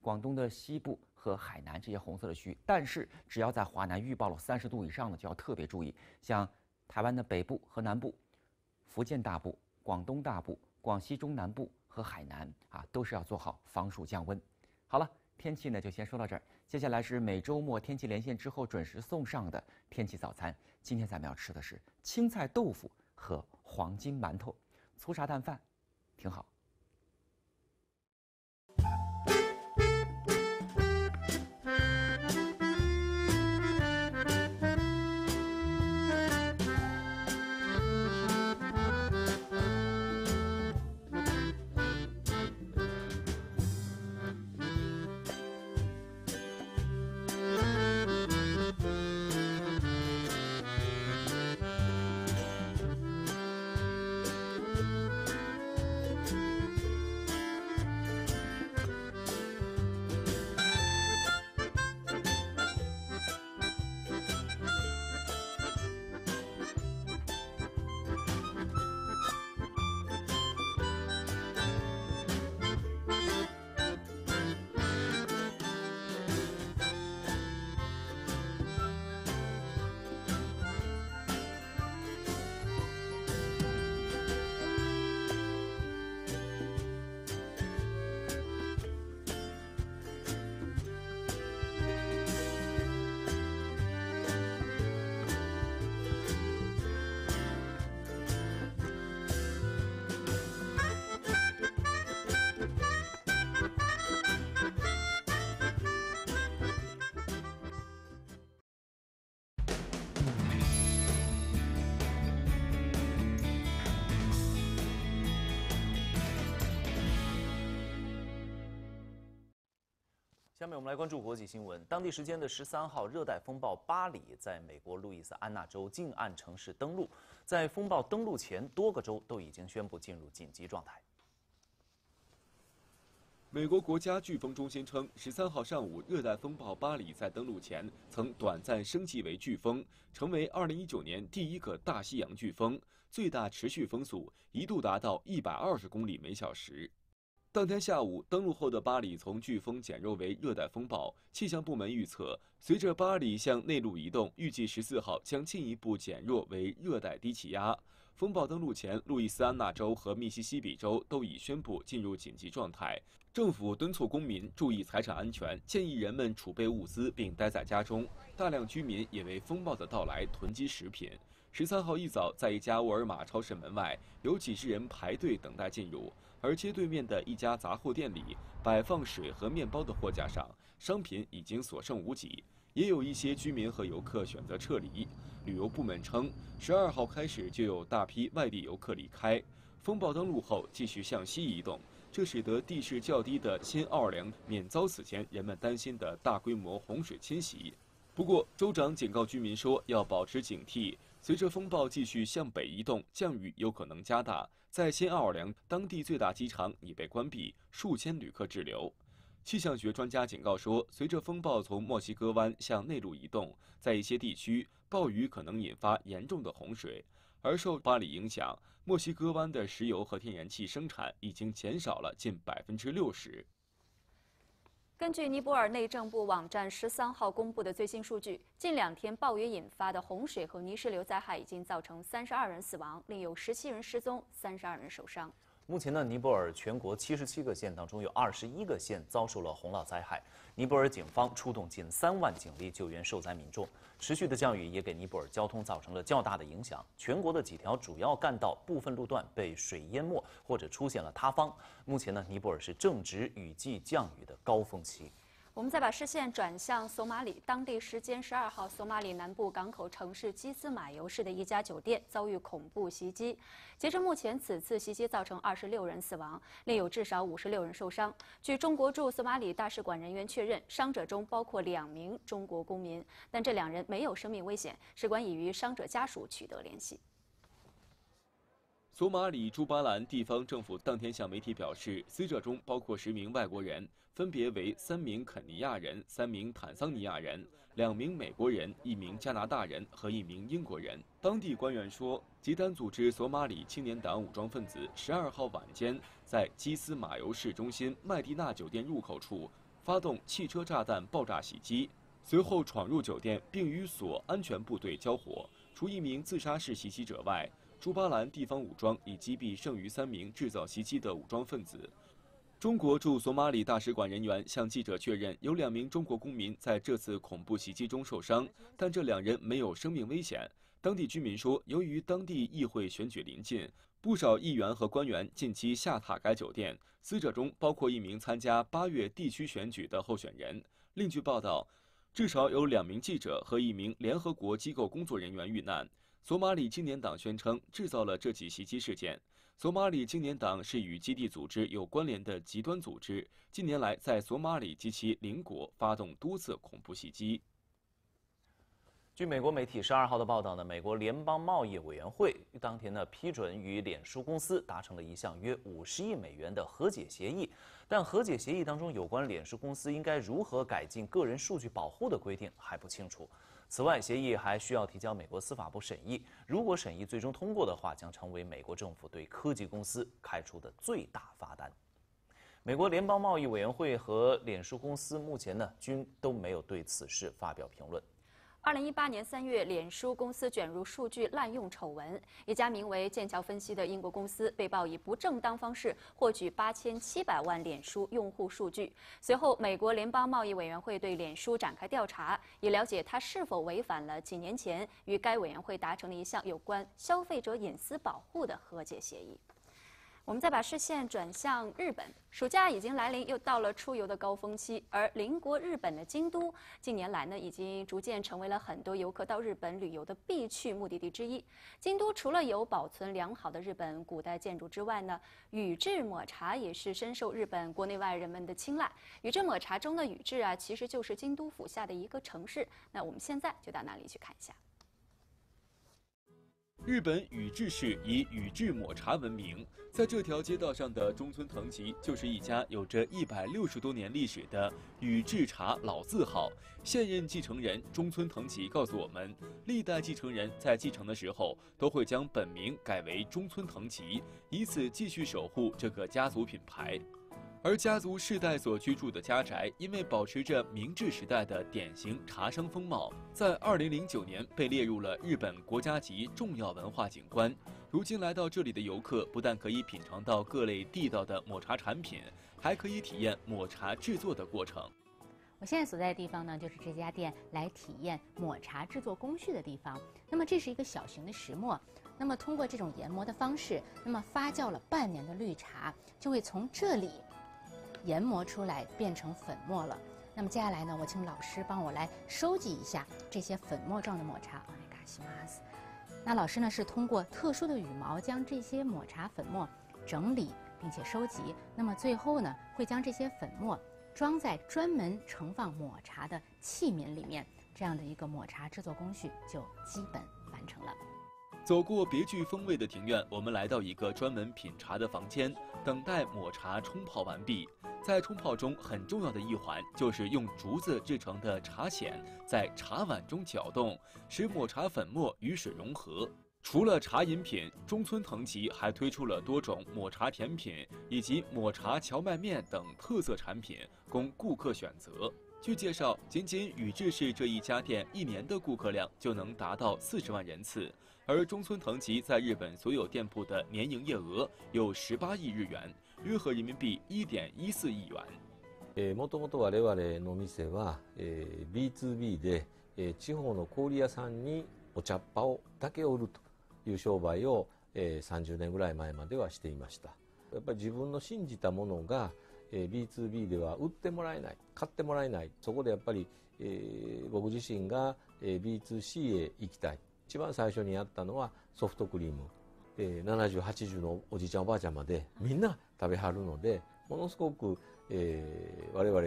广东的西部和海南这些红色的区域，但是只要在华南预报了三十度以上的，就要特别注意。像台湾的北部和南部、福建大部、广东大部、广西中南部和海南啊，都是要做好防暑降温。好了，天气呢就先说到这儿。接下来是每周末天气连线之后准时送上的天气早餐。今天咱们要吃的是青菜豆腐和黄金馒头，粗茶淡饭，挺好。 下面我们来关注国际新闻。当地时间的十三号，热带风暴巴里在美国路易斯安那州近岸城市登陆。在风暴登陆前，多个州都已经宣布进入紧急状态。美国国家飓风中心称，十三号上午，热带风暴巴里在登陆前曾短暂升级为飓风，成为二零一九年第一个大西洋飓风，最大持续风速一度达到一百二十公里每小时。 当天下午登陆后的巴里从飓风减弱为热带风暴。气象部门预测，随着巴里向内陆移动，预计十四号将进一步减弱为热带低气压。风暴登陆前，路易斯安那州和密西西比州都已宣布进入紧急状态。政府敦促公民注意财产安全，建议人们储备物资并待在家中。大量居民也为风暴的到来囤积食品。十三号一早，在一家沃尔玛超市门外，有几十人排队等待进入。 而街对面的一家杂货店里，摆放水和面包的货架上，商品已经所剩无几。也有一些居民和游客选择撤离。旅游部门称，十二号开始就有大批外地游客离开。风暴登陆后，继续向西移动，这使得地势较低的新奥尔良免遭此前人们担心的大规模洪水侵袭。不过，州长警告居民说要保持警惕。 随着风暴继续向北移动，降雨有可能加大。在新奥尔良，当地最大机场已被关闭，数千旅客滞留。气象学专家警告说，随着风暴从墨西哥湾向内陆移动，在一些地区，暴雨可能引发严重的洪水。而受巴里影响，墨西哥湾的石油和天然气生产已经减少了近百分之六十。 根据尼泊尔内政部网站十三号公布的最新数据，近两天暴雨引发的洪水和泥石流灾害已经造成三十二人死亡，另有十七人失踪，三十二人受伤。目前呢，尼泊尔全国七十七个县当中有二十一个县遭受了洪涝灾害。尼泊尔警方出动近三万警力救援受灾民众。持续的降雨也给尼泊尔交通造成了较大的影响，全国的几条主要干道部分路段被水淹没或者出现了塌方。目前呢，尼泊尔是正值雨季降雨的高峰期。我们再把视线转向索马里，当地时间十二号，索马里南部港口城市基斯马尤市的一家酒店遭遇恐怖袭击。截至目前，此次袭击造成二十六人死亡，另有至少五十六人受伤。据中国驻索马里大使馆人员确认，伤者中包括两名中国公民，但这两人没有生命危险。使馆已与伤者家属取得联系。 索马里朱巴兰地方政府当天向媒体表示，死者中包括十名外国人，分别为三名肯尼亚人、三名坦桑尼亚人、两名美国人、一名加拿大人和一名英国人。当地官员说，极端组织索马里青年党武装分子十二号晚间在基斯马尤市中心麦地那酒店入口处发动汽车炸弹爆炸袭击，随后闯入酒店并与所安全部队交火。除一名自杀式袭击者外， 朱巴兰地方武装已击毙剩余三名制造袭击的武装分子。中国驻索马里大使馆人员向记者确认，有两名中国公民在这次恐怖袭击中受伤，但这两人没有生命危险。当地居民说，由于当地议会选举临近，不少议员和官员近期下榻该酒店。死者中包括一名参加八月地区选举的候选人。另据报道，至少有两名记者和一名联合国机构工作人员遇难。 索马里青年党宣称制造了这起袭击事件。索马里青年党是与基地组织有关联的极端组织，近年来在索马里及其邻国发动多次恐怖袭击。据美国媒体十二号的报道呢，美国联邦贸易委员会当天呢批准与脸书公司达成了一项约五十亿美元的和解协议，但和解协议当中有关脸书公司应该如何改进个人数据保护的规定还不清楚。 此外，协议还需要提交美国司法部审议。如果审议最终通过的话，将成为美国政府对科技公司开出的最大罚单。美国联邦贸易委员会和脸书公司目前呢，均都没有对此事发表评论。 二零一八年三月，脸书公司卷入数据滥用丑闻。一家名为剑桥分析的英国公司被曝以不正当方式获取八千七百万脸书用户数据。随后，美国联邦贸易委员会对脸书展开调查，以了解它是否违反了几年前与该委员会达成的一项有关消费者隐私保护的和解协议。 我们再把视线转向日本，暑假已经来临，又到了出游的高峰期。而邻国日本的京都，近年来呢，已经逐渐成为了很多游客到日本旅游的必去目的地之一。京都除了有保存良好的日本古代建筑之外呢，宇治抹茶也是深受日本国内外人们的青睐。宇治抹茶中的宇治啊，其实就是京都府下的一个城市。那我们现在就到那里去看一下。 日本宇治市以宇治抹茶闻名，在这条街道上的中村藤吉就是一家有着一百六十多年历史的宇治茶老字号。现任继承人中村藤吉告诉我们，历代继承人在继承的时候都会将本名改为中村藤吉，以此继续守护这个家族品牌。而家族世代所居住的家宅，因为保持着明治时代的典型茶商风貌，在二零零九年被列入了日本国家级重要文化景观。如今来到这里的游客，不但可以品尝到各类地道的抹茶产品，还可以体验抹茶制作的过程。 我现在所在的地方呢，就是这家店来体验抹茶制作工序的地方。那么这是一个小型的石磨，那么通过这种研磨的方式，那么发酵了半年的绿茶就会从这里研磨出来变成粉末了。那么接下来呢，我请老师帮我来收集一下这些粉末状的抹茶。那老师呢是通过特殊的羽毛将这些抹茶粉末整理并且收集，那么最后呢会将这些粉末 装在专门盛放抹茶的器皿里面，这样的一个抹茶制作工序就基本完成了。走过别具风味的庭院，我们来到一个专门品茶的房间，等待抹茶冲泡完毕。在冲泡中很重要的一环就是用竹子制成的茶筅在茶碗中搅动，使抹茶粉末与水融合。 除了茶饮品，中村藤吉还推出了多种抹茶甜品以及抹茶荞麦面等特色产品，供顾客选择。据介绍，仅仅宇治市这一家店一年的顾客量就能达到四十万人次，而中村藤吉在日本所有店铺的年营业额有十八亿日元，约合人民币一点一四亿元。え、もともと我々の店は、え、ビーツービー で、え、地方の小売屋さんにお茶っ葉をだけ売ると。 いう商売をさんじゅうねんぐらい前まではしていました。やっぱり自分の信じたものが ビーツービー では売ってもらえない、買ってもらえない。そこでやっぱり僕自身が ビーツーシー へ行きたい。一番最初にやったのはソフトクリーム。ななじゅう、はちじゅうのおじいちゃんおばあちゃんまでみんな食べはるので、ものすごく我々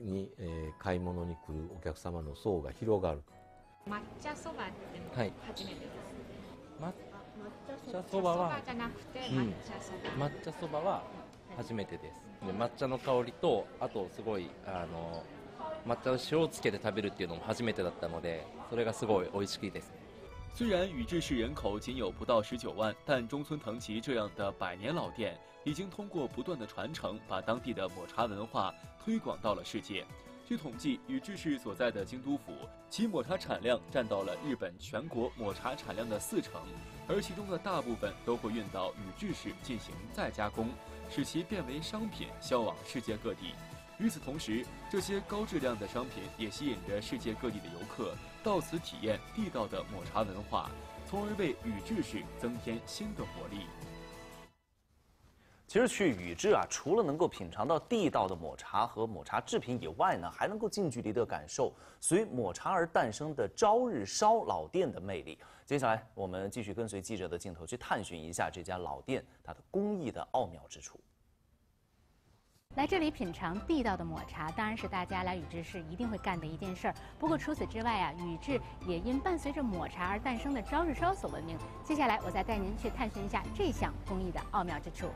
に買い物に来るお客様の層が広がる。抹茶そばってのは初めてです。 抹茶そばは抹茶そばは初めてです。抹茶の香りとあとすごいあの抹茶の塩をつけて食べるっていうのも初めてだったので、それがすごい美味しいです。虽然宇治市人口仅有不到十九万，但中村藤吉这样的百年老店已经通过不断的传承，把当地的抹茶文化推广到了世界。 据统计，宇治市所在的京都府，其抹茶产量占到了日本全国抹茶产量的四成，而其中的大部分都会运到宇治市进行再加工，使其变为商品销往世界各地。与此同时，这些高质量的商品也吸引着世界各地的游客到此体验地道的抹茶文化，从而为宇治市增添新的活力。 其实去宇治啊，除了能够品尝到地道的抹茶和抹茶制品以外呢，还能够近距离地感受随抹茶而诞生的朝日烧老店的魅力。接下来，我们继续跟随记者的镜头去探寻一下这家老店它的工艺的奥妙之处。 来这里品尝地道的抹茶，当然是大家来宇治市一定会干的一件事儿。不过除此之外啊，宇治也因伴随着抹茶而诞生的朝日烧所闻名。接下来，我再带您去探寻一下这项工艺的奥妙之处。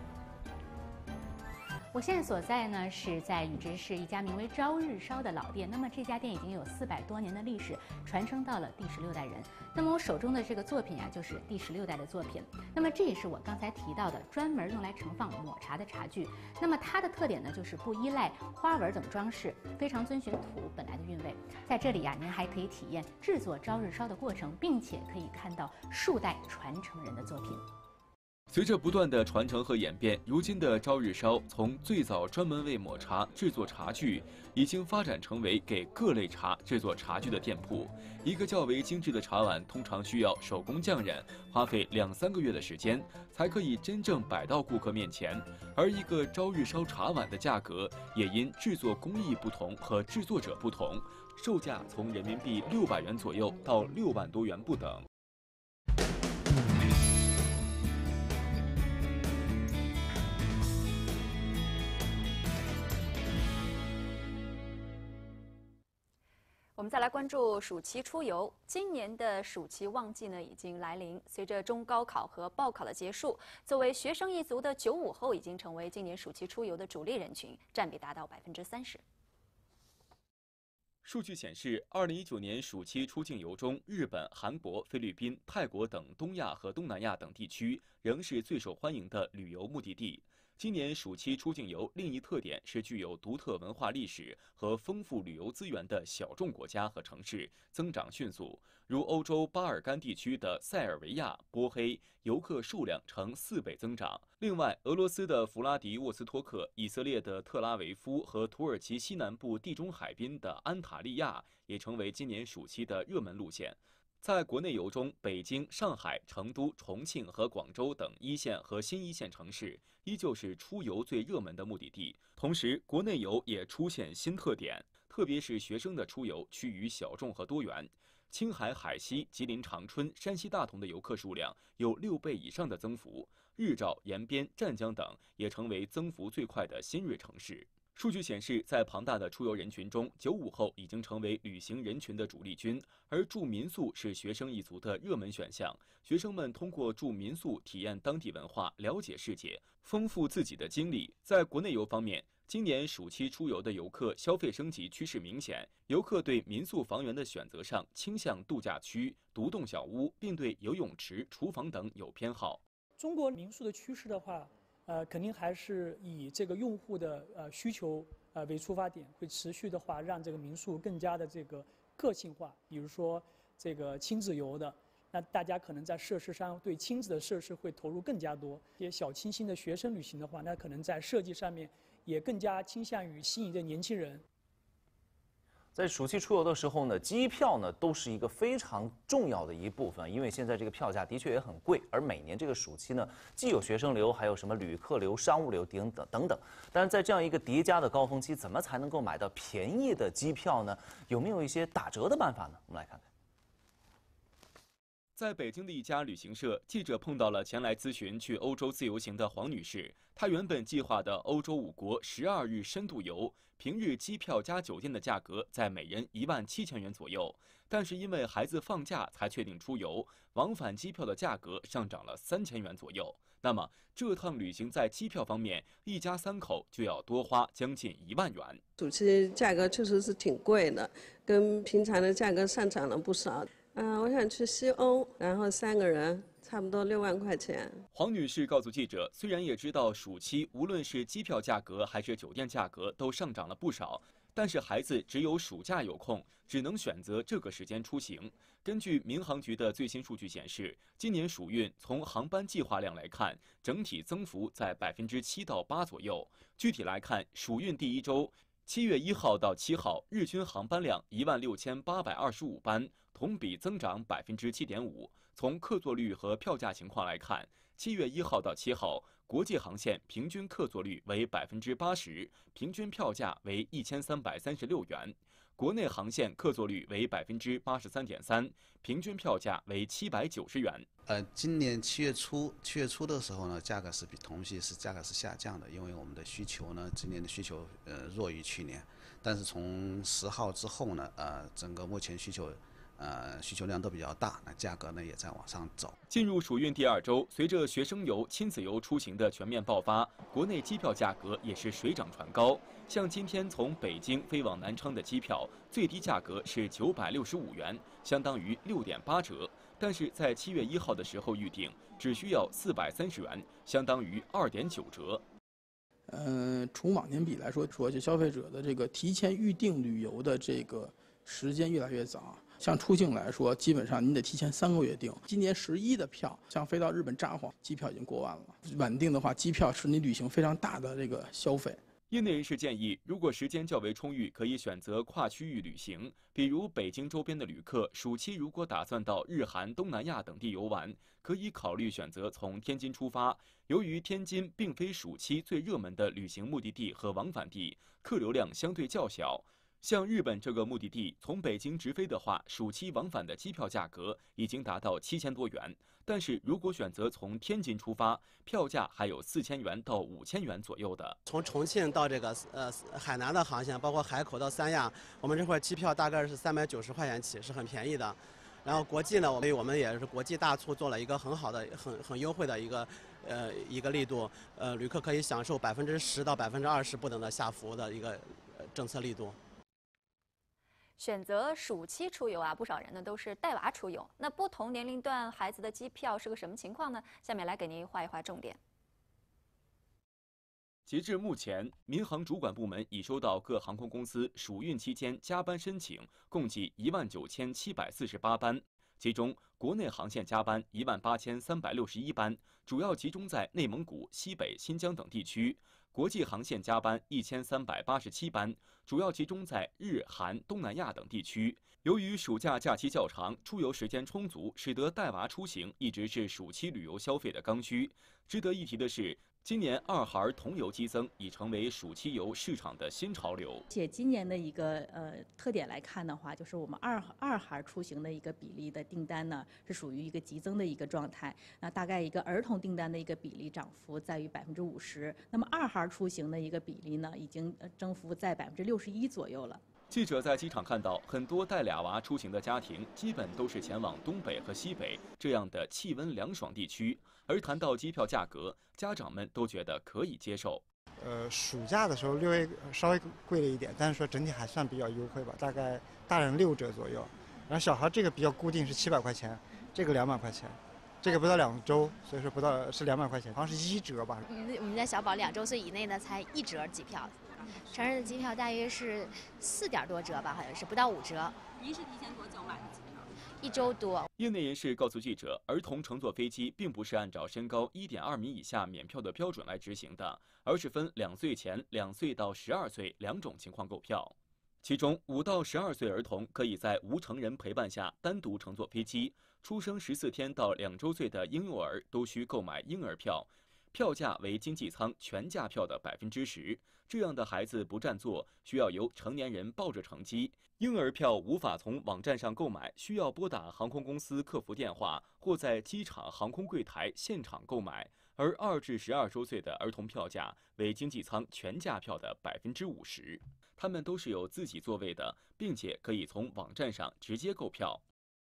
我现在所在呢是在宇治市一家名为“朝日烧”的老店。那么这家店已经有四百多年的历史，传承到了第十六代人。那么我手中的这个作品啊，就是第十六代的作品。那么这也是我刚才提到的专门用来盛放抹茶的茶具。那么它的特点呢，就是不依赖花纹等装饰，非常遵循土本来的韵味。在这里呀、啊，您还可以体验制作朝日烧的过程，并且可以看到数代传承人的作品。 随着不断的传承和演变，如今的朝日烧从最早专门为抹茶制作茶具，已经发展成为给各类茶制作茶具的店铺。一个较为精致的茶碗，通常需要手工匠人花费两三个月的时间，才可以真正摆到顾客面前。而一个朝日烧茶碗的价格，也因制作工艺不同和制作者不同，售价从人民币六百元左右到六万多元不等。 我们再来关注暑期出游。今年的暑期旺季呢已经来临，随着中高考和报考的结束，作为学生一族的九五后已经成为今年暑期出游的主力人群，占比达到百分之三十。数据显示，二零一九年暑期出境游中，日本、韩国、菲律宾、泰国等东亚和东南亚等地区仍是最受欢迎的旅游目的地。 今年暑期出境游另一特点是具有独特文化历史和丰富旅游资源的小众国家和城市增长迅速，如欧洲巴尔干地区的塞尔维亚、波黑，游客数量呈四倍增长。另外，俄罗斯的弗拉迪沃斯托克、以色列的特拉维夫和土耳其西南部地中海滨的安塔利亚也成为今年暑期的热门路线。 在国内游中，北京、上海、成都、重庆和广州等一线和新一线城市依旧是出游最热门的目的地。同时，国内游也出现新特点，特别是学生的出游趋于小众和多元。青海海西、吉林长春、山西大同的游客数量有六倍以上的增幅，日照、延边、湛江等也成为增幅最快的新锐城市。数据显示，在庞大的出游人群中， 九五后已经成为旅行人群的主力军，而住民宿是学生一族的热门选项。学生们通过住民宿体验当地文化，了解世界，丰富自己的经历。在国内游方面， 今年暑期出游的游客消费升级趋势明显，游客对民宿房源的选择上倾向度假区、独栋小屋，并对游泳池、厨房等有偏好。中国民宿的趋势的话，呃，肯定还是以这个用户的呃需求呃为出发点，会持续的话让这个民宿更加的这个个性化。比如说这个亲子游的，那大家可能在设施上对亲子的设施会投入更加多。一些小清新的学生旅行的话，那可能在设计上面 也更加倾向于吸引着年轻人。在暑期出游的时候呢，机票呢都是一个非常重要的一部分，因为现在这个票价的确也很贵。而每年这个暑期呢，既有学生流，还有什么旅客流、商务流等等等等。但是在这样一个叠加的高峰期，怎么才能够买到便宜的机票呢？有没有一些打折的办法呢？我们来看看。 在北京的一家旅行社，记者碰到了前来咨询去欧洲自由行的黄女士。她原本计划的欧洲五国十二日深度游，平日机票加酒店的价格在每人一万七千元左右。但是因为孩子放假才确定出游，往返机票的价格上涨了三千元左右。那么这趟旅行在机票方面，一家三口就要多花将近一万元。暑期价格确实是挺贵的，跟平常的价格上涨了不少。 嗯、呃，我想去西欧，然后三个人差不多六万块钱。黄女士告诉记者，虽然也知道暑期无论是机票价格还是酒店价格都上涨了不少，但是孩子只有暑假有空，只能选择这个时间出行。根据民航局的最新数据显示，今年暑运从航班计划量来看，整体增幅在百分之七到八左右。具体来看，暑运第一周， 七月一号到七号，日均航班量一万六千八百二十五班，同比增长百分之七点五。从客座率和票价情况来看，七月一号到七号，国际航线平均客座率为百分之八十，平均票价为一千三百三十六元；国内航线客座率为百分之八十三点三，平均票价为七百九十元。呃，今年七月初，七月初的时候呢，价格是比同期是价格是下降的，因为我们的需求呢，今年的需求呃弱于去年。 去年，但是从十号之后呢，呃，整个目前需求，呃，需求量都比较大，那价格呢也在往上走。进入暑运第二周，随着学生游、亲子游出行的全面爆发，国内机票价格也是水涨船高。像今天从北京飞往南昌的机票，最低价格是九百六十五元，相当于六点八折。 但是在七月一号的时候预定，只需要四百三十元，相当于二点九折。 嗯、呃，从往年比来说，说消费者的这个提前预定旅游的这个时间越来越早。像出境来说，基本上你得提前三个月订。今年十一的票，像飞到日本札幌，机票已经过万了。晚订的话，机票是你旅行非常大的这个消费。 业内人士建议，如果时间较为充裕，可以选择跨区域旅行。比如，北京周边的旅客，暑期如果打算到日韩、东南亚等地游玩，可以考虑选择从天津出发。由于天津并非暑期最热门的旅行目的地和往返地，客流量相对较小。 像日本这个目的地，从北京直飞的话，暑期往返的机票价格已经达到七千多元。但是如果选择从天津出发，票价还有四千元到五千元左右的。从重庆到这个呃海南的航线，包括海口到三亚，我们这块机票大概是三百九十块钱起，是很便宜的。然后国际呢，我们我们也是国际大促做了一个很好的、很很优惠的一个呃一个力度，呃，旅客可以享受百分之十到百分之二十不等的下浮的一个政策力度。 选择暑期出游啊，不少人呢都是带娃出游。那不同年龄段孩子的机票是个什么情况呢？下面来给您画一画重点。 截至目前，民航主管部门已收到各航空公司暑运期间加班申请，共计一万九千七百四十八班。其中，国内航线加班一万八千三百六十一班，主要集中在内蒙古、西北、新疆等地区；国际航线加班一千三百八十七班，主要集中在日、韩、东南亚等地区。由于暑假假期较长，出游时间充足，使得带娃出行一直是暑期旅游消费的刚需。值得一提的是， 今年二孩同游激增，已成为暑期游市场的新潮流。且今年的一个呃特点来看的话，就是我们二二孩出行的一个比例的订单呢，是属于一个急增的一个状态。那大概一个儿童订单的一个比例涨幅在于百分之五十，那么二孩孩出行的一个比例呢，已经增幅在百分之六十一左右了。记者在机场看到，很多带俩娃出行的家庭，基本都是前往东北和西北这样的气温凉爽地区。而谈到机票价格，家长们都觉得可以接受。 呃，暑假的时候六月稍微贵了一点，但是说整体还算比较优惠吧，大概大人六折左右。然后小孩这个比较固定是七百块钱，这个两百块钱，这个不到两周，所以说不到是两百块钱，好像是一折吧。嗯，我们在小宝两周岁以内呢才一折机票，成人的机票大约是四点多折吧，好像是不到五折。您是提前多久买的机票？ 一周多。业内人士告诉记者，儿童乘坐飞机并不是按照身高 一点二米以下免票的标准来执行的，而是分两岁前、两岁到十二岁两种情况购票。其中，五到十二岁儿童可以在无成人陪伴下单独乘坐飞机；出生十四天到两周岁的婴幼儿都需购买婴儿票，票价为经济舱全价票的 百分之十。这样的孩子不占座，需要由成年人抱着乘机。 婴儿票无法从网站上购买，需要拨打航空公司客服电话或在机场航空柜台现场购买。而二至十二周岁的儿童票价为经济舱全价票的 百分之五十， 他们都是有自己座位的，并且可以从网站上直接购票。